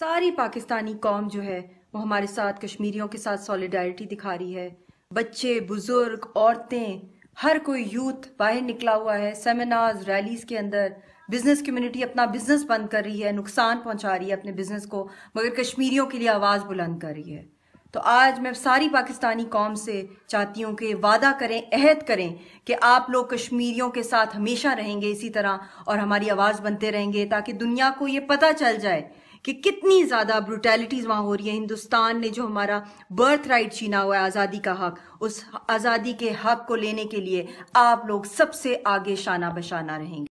सारी पाकिस्तानी कौम जो है वो हमारे साथ कश्मीरियों के साथ सॉलिडारिटी दिखा रही है। बच्चे, बुजुर्ग, औरतें, हर कोई यूथ बाहर निकला हुआ है। सेमिनार्स, रैलीज के अंदर बिजनेस कम्युनिटी अपना बिजनेस बंद कर रही है, नुकसान पहुंचा रही है अपने बिजनेस को, मगर कश्मीरियों के लिए आवाज़ बुलंद कर रही है। तो आज मैं सारी पाकिस्तानी कौम से चाहती हूँ कि वादा करें, अहद करें कि आप लोग कश्मीरियों के साथ हमेशा रहेंगे इसी तरह और हमारी आवाज़ बनते रहेंगे, ताकि दुनिया को ये पता चल जाए कि कितनी ज़्यादा ब्रूटैलिटीज़ वहाँ हो रही है। हिंदुस्तान ने जो हमारा बर्थ राइट छीना हुआ है, आज़ादी का हक, उस आज़ादी के हक को लेने के लिए आप लोग सबसे आगे शाना बशाना रहेंगे।